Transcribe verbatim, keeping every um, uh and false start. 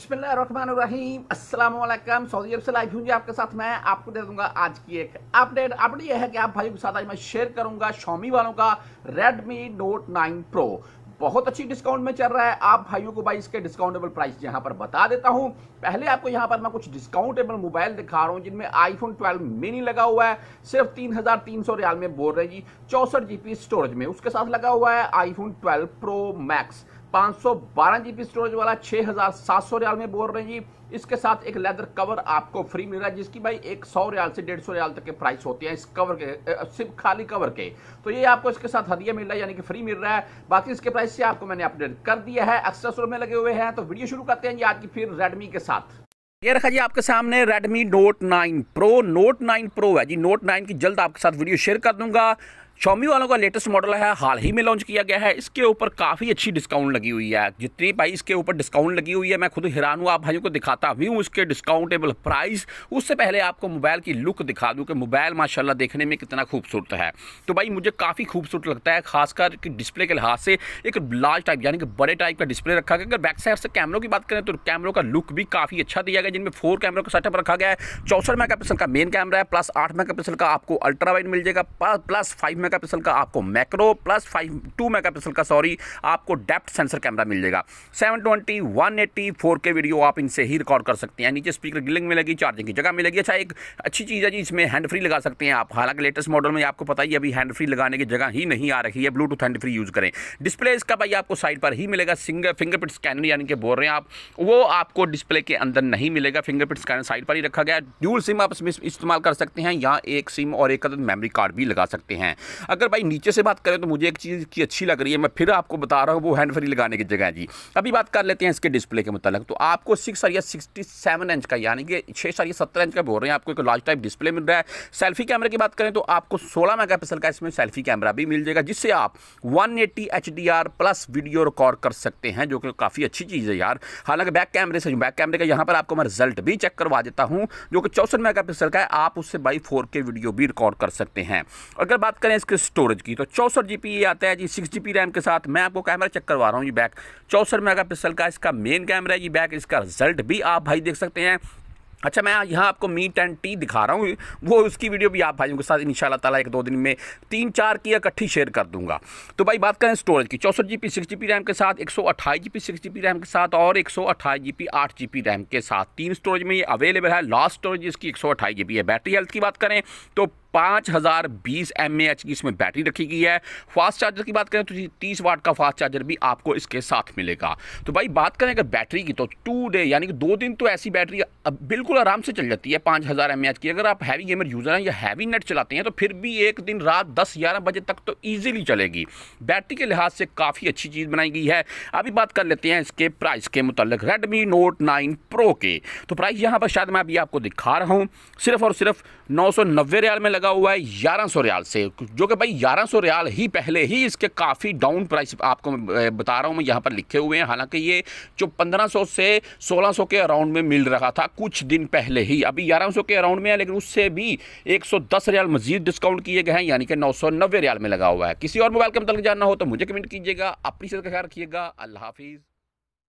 बिस्मिल्लाहिर्रहमानिर्रहीम अस्सलाम वालेकुम। सऊदी अरब से लाइव हूँ जी आपके साथ। मैं आपको दे दूंगा आज की एक अपडेट। अपडेट यह है कि आप भाइयों के साथ आज मैं शेयर करूंगा Xiaomi वालों का Redmi Note नाइन Pro बहुत अच्छी डिस्काउंट में चल रहा है। आप भाइयों को भाई इसके डिस्काउंटेबल प्राइस यहाँ पर बता देता हूँ। पहले आपको यहाँ पर मैं कुछ डिस्काउंटेबल मोबाइल दिखा रहा हूँ जिनमें iPhone ट्वेल्व मिनी लगा हुआ है, सिर्फ तीन हजार तीन सौ रियाल में बोल रहे जी, चौसठ जीबी स्टोरेज में। उसके साथ लगा हुआ है iPhone ट्वेल्व Pro Max, पाँच सौ बारह जीबी स्टोरेज वाला, छः हजार सात सौ रियाल में बोल रहे जी। इसके साथ एक लेदर कवर आपको फ्री मिल रहा है जिसकी भाई एक सौ रियाल से डेढ़ सौ रियाल तक के प्राइस होती है इस कवर के, सिर्फ खाली कवर के। तो ये आपको इसके साथ हदिया मिल रहा है यानी कि फ्री मिल रहा है। बाकी इसके प्राइस से आपको मैंने अपडेट कर दिया है। एक्स्ट्रा स्टोर में लगे हुए हैं तो वीडियो शुरू करते हैं जी आज की फिर रेडमी के साथ। ये रखा जी आपके सामने Redmi Note nine Pro, Note nine Pro है जी। Note नाइन की जल्द आपके साथ वीडियो शेयर कर दूंगा। Xiaomi वालों का लेटेस्ट मॉडल है, हाल ही में लॉन्च किया गया है। इसके ऊपर काफ़ी अच्छी डिस्काउंट लगी हुई है, जितनी भाई इसके ऊपर डिस्काउंट लगी हुई है मैं खुद हैरान हुआ। आप भाइयों को दिखाता भी हूँ इसके डिस्काउंटेबल प्राइस। उससे पहले आपको मोबाइल की लुक दिखा दूँ कि मोबाइल माशाल्लाह देखने में कितना खूबसूरत है। तो भाई मुझे काफ़ी खूबसूरत लगता है, खासकर कि डिस्प्ले के लिहाज से एक लार्ज टाइप यानी कि बड़े टाइप का डिस्प्ले रखा गया। अगर बैक साइड से कैमरों की बात करें तो कैमरों का लुक भी काफ़ी अच्छा दिया गया, जिनमें फोर कैमरों का सेटअप रखा गया है। चौसठ मेगा पिक्सल का मेन कैमरा है, प्लस आठ मेगा पिक्सल का आपको अल्ट्रा वाइड मिल जाएगा, प्लस फाइव मेगापिक्सल का आपको macro, plus five two megapixel का सॉरी आपको डेप्थ सेंसर कैमरा मिल जाएगा। Seven twenty, one eighty, four K video आप इनसे ही रिकॉर्ड कर सकते हैं। नीचे स्पीकर गिलिंग मिलेगी, चार्जिंग की जगह मिलेगी। अच्छा एक अच्छी चीज़ है जी इसमें हैंड फ्री लगा सकते हैं आप। हालांकि लेटेस्ट मॉडल में आपको पता ही अभी हैंड फ्री लगाने की जगह ही नहीं आ रही है, ब्लूटूथ हैंड फ्री यूज़ करें। डिस्प्ले इसका भाई आपको साइड पर ही मिलेगा, सिंगल फिंगरप्रिंट स्कैनर यानी कि बोल रहे हैं आप, वो आपको डिस्प्ले के अंदर नहीं मिलेगा। फिंगरप्रिंट स्कैनर साइड पर ही रखा गया है। ड्यूल सिम आप इसमें इस्तेमाल कर सकते हैं, यहाँ एक सिम और एक मेमोरी कार्ड भी लगा सकते हैं। अगर भाई नीचे से बात करें तो मुझे एक चीज़ की अच्छी लग रही है, मैं फिर आपको बता रहा हूँ वो हैंड फ्री लगाने की जगह है जी। अभी बात कर लेते हैं इसके डिस्प्ले के मुताबिक तो आपको सिक्स या सिक्सटी सेवन इंच का यानी कि छः साढ़े सत्तर इंच का बोल रहे हैं आपको एक लार्ज टाइप डिस्प्ले मिल रहा है। सेल्फी कैमरे की बात करें तो आपको सोलह मेगा पिक्सल का इसमें सेल्फी कैमरा भी मिल जाएगा, जिससे आप one eighty H D R plus video record कर सकते हैं, जो कि काफ़ी अच्छी चीज़ है यार। हालांकि बैक कैमरे से बैक कैमरे का यहाँ पर आपको मैं रिजल्ट भी चेक करवा देता हूँ जो कि चौसठ मेगा पिक्सल का है। आप उससे भाई फोर के वीडियो भी रिकॉर्ड कर सकते हैं। अगर बात करें इसके स्टोरेज की तो चौसठ जीबी ये आता है जी, सिक्स जीबी रैम के साथ। मैं आपको कैमरा चेक करवा रहा हूँ जी, बैक चौसठ मेगा पिक्सल का इसका मेन कैमरा है जी बैक। इसका रिजल्ट भी आप भाई देख सकते हैं। अच्छा मैं यहाँ आपको मी टेन टी दिखा रहा हूँ, वो उसकी वीडियो भी आप भाइयों के साथ इंशाल्लाह ताला एक दो दिन में तीन चार की इकट्ठी शेयर कर दूंगा। तो भाई बात करें स्टोरेज की, चौसठ G B six G B RAM के साथ, एक सौ अट्ठाईस G B six G B RAM के साथ और एक सौ अट्ठाईस जी पी आठ जी पी रैम के साथ, तीन स्टोरेज में ये अवेलेबल है। लास्ट स्टोरेज इसकी एक सौ अट्ठाईस जी पी है। बैटरी हेल्थ की बात करें तो पाँच हज़ार बीस एम ए एच की इसमें बैटरी रखी गई है। फास्ट चार्जर की बात करें तो तीस वाट का फास्ट चार्जर भी आपको इसके साथ मिलेगा। तो भाई बात करें अगर बैटरी की तो टू डे यानी कि दो दिन तो ऐसी बैटरी बिल्कुल आराम से चल जाती है पाँच हज़ार एम ए एच की। अगर आप हैवी गेमर यूज़र हैं या हैवी नेट चलाते हैं तो फिर भी एक दिन रात दस ग्यारह बजे तक तो ईजिली चलेगी। बैटरी के लिहाज से काफ़ी अच्छी चीज़ बनाई गई है। अभी बात कर लेते हैं इसके प्राइस के मुतालिक रेडमी Note नाइन Pro के। तो प्राइस यहाँ पर शायद मैं अभी आपको दिखा रहा हूँ, सिर्फ और सिर्फ नौ सौ नब्बे रियाल में लगा हुआ है ग्यारह सौ रियाल से, जो कि भाई ग्यारह सौ रियाल ही पहले ही इसके काफ़ी डाउन प्राइस आपको बता रहा हूँ मैं यहाँ पर लिखे हुए हैं। हालांकि ये जो पंद्रह सौ से सोलह सौ के अराउंड में मिल रहा था कुछ दिन पहले ही, अभी ग्यारह सौ के अराउंड में है, लेकिन उससे भी एक सौ दस रियाल मजीद डिस्काउंट किए गए हैं यानी कि नौ सौ नब्बे रियाल में लगा हुआ है। किसी और मोबाइल के मतलब जानना हो तो मुझे कमेंट कीजिएगा। अपनी सेहत का ख्याल रखिएगा। अल्लाह हाफिज़।